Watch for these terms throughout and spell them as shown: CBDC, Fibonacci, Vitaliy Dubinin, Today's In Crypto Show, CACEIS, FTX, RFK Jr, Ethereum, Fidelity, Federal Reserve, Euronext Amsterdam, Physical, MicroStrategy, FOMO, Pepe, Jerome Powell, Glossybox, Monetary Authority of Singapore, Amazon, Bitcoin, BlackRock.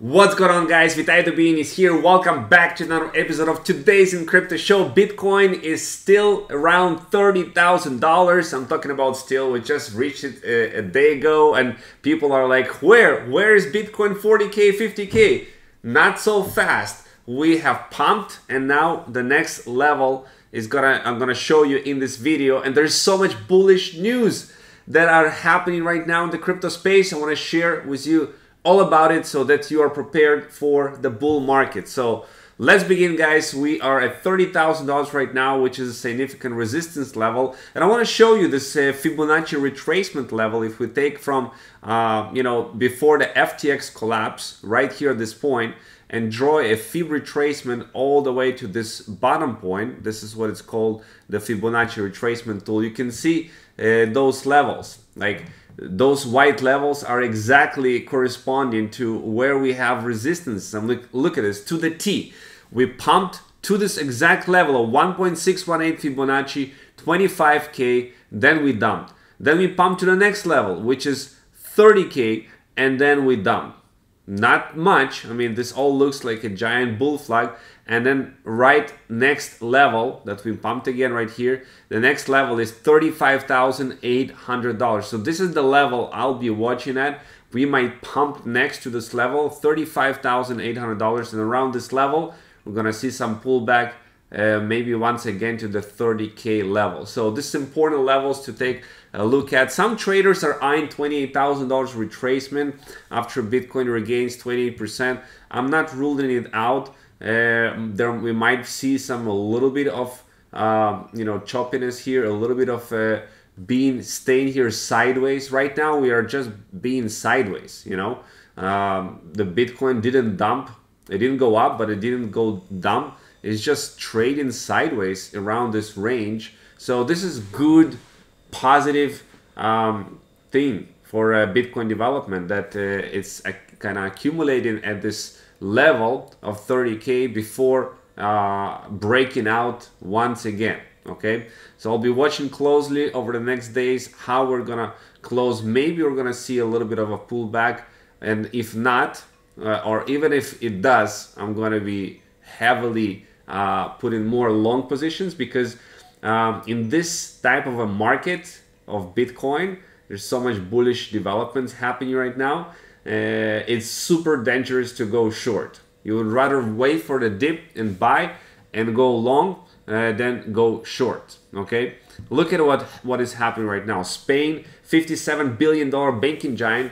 What's going on, guys? Vitaliy Dubinin is here. Welcome back to another episode of Today's In Crypto Show. Bitcoin is still around $30,000. I'm talking about still. We just reached it a day ago and people are like, where is Bitcoin 40K, 50K? Not so fast. We have pumped and now the next level is I'm gonna show you in this video. And there's so much bullish news that are happening right now in the crypto space. I want to share with you all about it so that you are prepared for the bull market. So let's begin, guys. We are at $30,000 right now, which is a significant resistance level, and I want to show you this Fibonacci retracement level. If we take from before the FTX collapse right here at this point and draw a Fib retracement all the way to this bottom point, this is what it's called, the Fibonacci retracement tool. You can see those levels, like those white levels are exactly corresponding to where we have resistance. And look at this, to the T. We pumped to this exact level of 1.618 Fibonacci, 25K, then we dumped. Then we pumped to the next level, which is 30K, and then we dumped. Not much. I mean, this all looks like a giant bull flag. And then right next level that we pumped again right here, the next level is $35,800. So this is the level I'll be watching at. We might pump next to this level, $35,800, and around this level we're gonna see some pullback, maybe once again to the 30K level. So this is important levels to take a look at. Some traders are eyeing $28,000 retracement after Bitcoin regains 28%. I'm not ruling it out. There we might see some a little bit of choppiness here, a little bit of being staying here sideways. Right now we are just being sideways, you know. The Bitcoin didn't dump, it didn't go up, but it didn't go dump. It's just trading sideways around this range. So this is good, positive thing for Bitcoin development, that it's kind of accumulating at this level of 30K before breaking out once again. Okay, so I'll be watching closely over the next days how we're gonna close. Maybe we're gonna see a little bit of a pullback, and if not, or even if it does, I'm gonna be heavily putting more long positions, because in this type of a market of Bitcoin, there's so much bullish developments happening right now. It's super dangerous to go short. You would rather wait for the dip and buy and go long than go short. Okay, look at what is happening right now. Spain, $57 billion banking giant,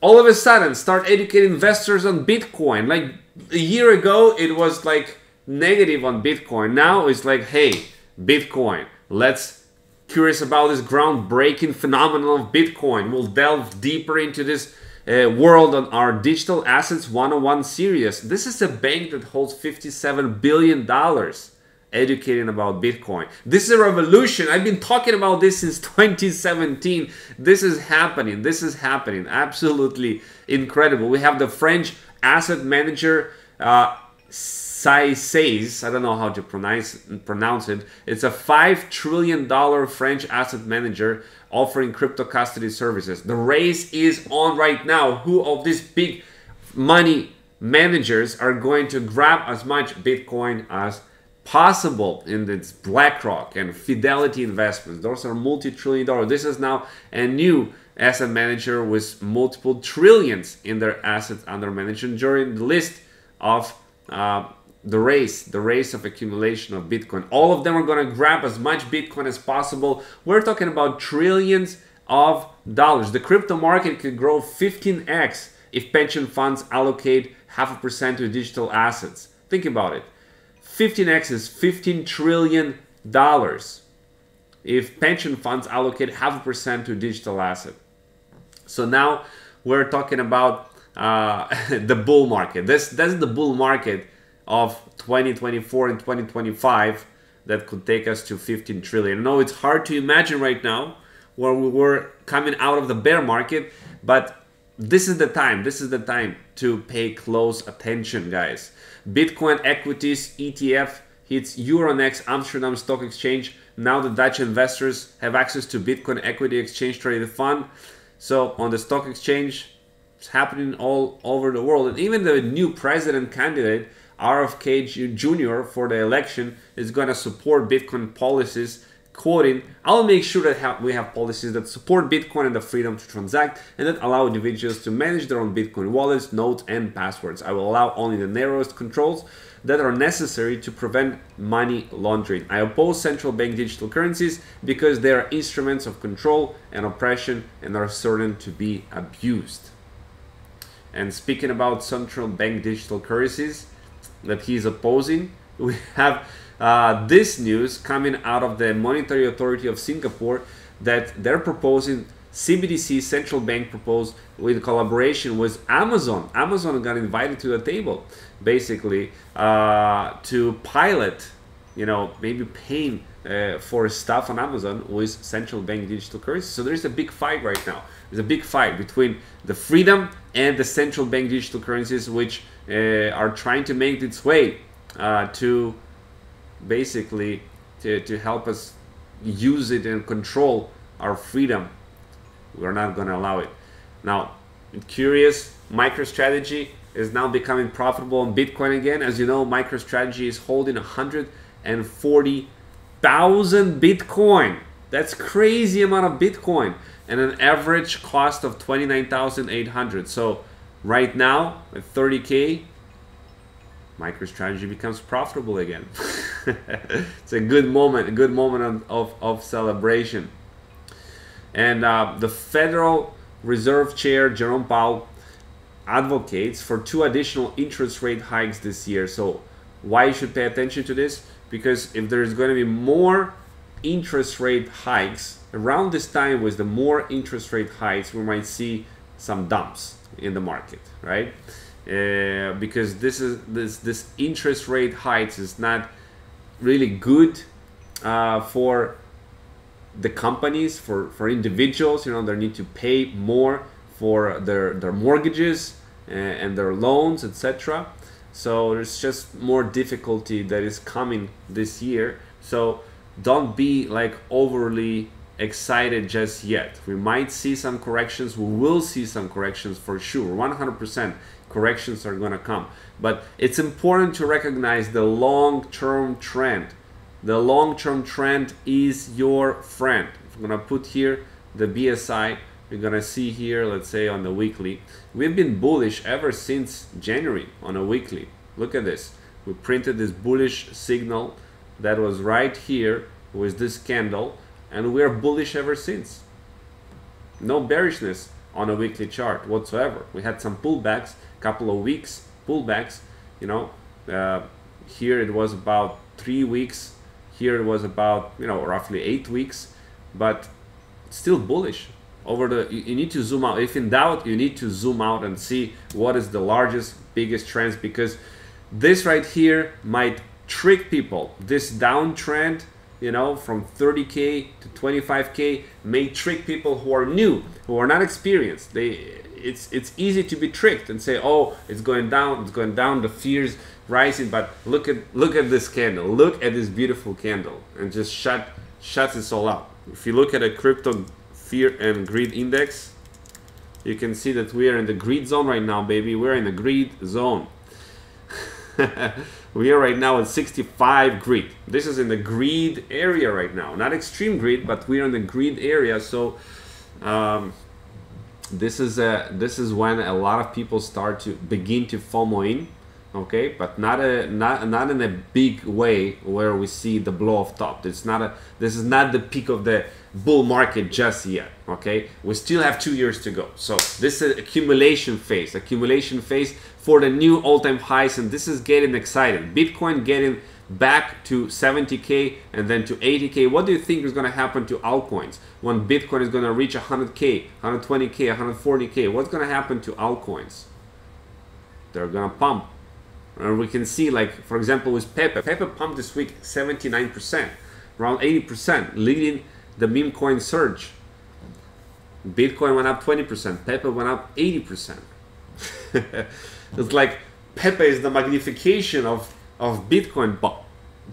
all of a sudden start educating investors on Bitcoin. Like a year ago it was like negative on Bitcoin, now it's like, hey, Bitcoin, let's curious about this groundbreaking phenomenon of Bitcoin. We'll delve deeper into this world on our Digital Assets 101 series. This is a bank that holds $57 billion educating about Bitcoin. This is a revolution. I've been talking about this since 2017. This is happening. This is happening. Absolutely incredible. We have the French asset manager CACEIS. I don't know how to pronounce it. It's a $5 trillion French asset manager offering crypto custody services. The race is on right now. Who of these big money managers are going to grab as much Bitcoin as possible? And it's BlackRock and Fidelity investments. Those are multi-trillion dollars. This is now a new asset manager with multiple trillions in their assets under management during the list of the race of accumulation of Bitcoin. All of them are going to grab as much Bitcoin as possible. We're talking about trillions of dollars. The crypto market could grow 15x if pension funds allocate 0.5% to digital assets. Think about it. 15x is $15 trillion if pension funds allocate 0.5% to digital asset. So now we're talking about the bull market. That's the bull market of 2024 and 2025 that could take us to 15 trillion. I know it's hard to imagine right now where we were coming out of the bear market, but this is the time. This is the time to pay close attention, guys. Bitcoin equities ETF hits Euronext Amsterdam stock exchange. Now the Dutch investors have access to Bitcoin equity exchange traded fund. So on the stock exchange, It's happening all over the world. And even the new president candidate, RFK Jr. for the election, is going to support Bitcoin policies, quoting, "I'll make sure that we have policies that support Bitcoin and the freedom to transact and that allow individuals to manage their own Bitcoin wallets, nodes, and passwords. I will allow only the narrowest controls that are necessary to prevent money laundering. I oppose central bank digital currencies because they are instruments of control and oppression and are certain to be abused." And speaking about central bank digital currencies that he's opposing, we have this news coming out of the Monetary Authority of Singapore that they're proposing CBDC, central bank proposed with collaboration with Amazon. Amazon got invited to the table, basically, to pilot, you know, maybe paying for stuff on Amazon with central bank digital currency. So there's a big fight right now. There's a big fight between the freedom and the central bank digital currencies, which are trying to make its way to basically to help us use it and control our freedom. We're not going to allow it. Now, curious, MicroStrategy is now becoming profitable on Bitcoin again. As you know, MicroStrategy is holding 140,000 Bitcoin. That's crazy amount of Bitcoin, and an average cost of 29,800. So right now at 30K, MicroStrategy becomes profitable again. It's a good moment of celebration. And the Federal Reserve Chair, Jerome Powell, advocates for 2 additional interest rate hikes this year. So why you should pay attention to this? Because if there's going to be more interest rate hikes, around this time with the more interest rate hikes, we might see some dumps in the market, right? Because this interest rate hikes is not really good for the companies, for individuals. You know, they need to pay more for their mortgages and their loans, etc. So there's just more difficulty that is coming this year. So don't be like overly excited just yet. We might see some corrections. We will see some corrections for sure. 100% corrections are going to come. But it's important to recognize the long-term trend. The long-term trend is your friend. I'm gonna put here the BSI. We're gonna see here, let's say on the weekly, we've been bullish ever since January on a weekly. Look at this. We printed this bullish signal that was right here with this candle, and we're bullish ever since. No bearishness on a weekly chart whatsoever. We had some pullbacks, couple of weeks pullbacks. You know, here it was about 3 weeks. Here it was about, you know, roughly 8 weeks, but still bullish. Over the, you need to zoom out. If in doubt, you need to zoom out and see what is the largest, biggest trends, because this right here might trick people. This downtrend, you know, from 30K to 25K may trick people who are new, who are not experienced. It's easy to be tricked and say, oh, it's going down, the fears rising, but look at this candle, look at this beautiful candle, and just shuts this all up. If you look at a crypto fear and greed index, you can see that we are in the greed zone right now, baby. We're in the greed zone. We are right now at 65 greed. This is in the greed area right now, not extreme greed, but we are in the greed area. So this is when a lot of people start to begin to FOMO in. Okay, but not in a big way where we see the blow off top. It's not this is not the peak of the bull market just yet. Okay, we still have 2 years to go. So this is accumulation phase for the new all-time highs, and this is getting exciting. Bitcoin getting back to 70K and then to 80K. What do you think is going to happen to altcoins when Bitcoin is going to reach 100K, 120K, 140K? What's going to happen to altcoins? They're going to pump. And we can see, like, for example, with Pepe. Pepe pumped this week 79%, around 80%, leading the meme coin surge. Bitcoin went up 20%. Pepe went up 80%. It's like Pepe is the magnification of Bitcoin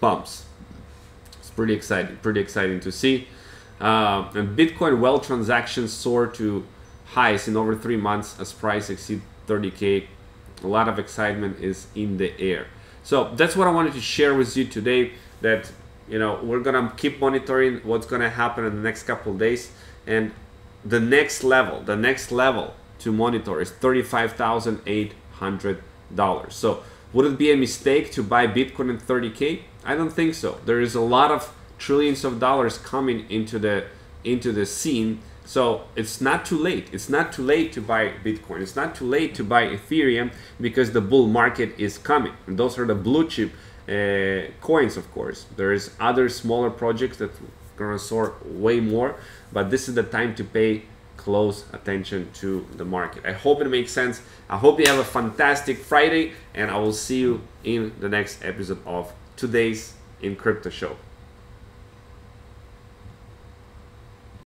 bumps. It's pretty exciting to see. And Bitcoin well transactions soared to highs in over 3 months as price exceeds 30K. A lot of excitement is in the air. So that's what I wanted to share with you today, that you know, we're gonna keep monitoring what's gonna happen in the next couple of days. And the next level to monitor is $35,800. So would it be a mistake to buy Bitcoin at 30K? I don't think so. There is a lot of trillions of dollars coming into the scene. So it's not too late. It's not too late to buy Bitcoin. It's not too late to buy Ethereum, because the bull market is coming. And those are the blue chip coins, of course. There is other smaller projects that are gonna soar way more, but this is the time to pay close attention to the market. I hope it makes sense. I hope you have a fantastic Friday, and I will see you in the next episode of Today's In Crypto Show.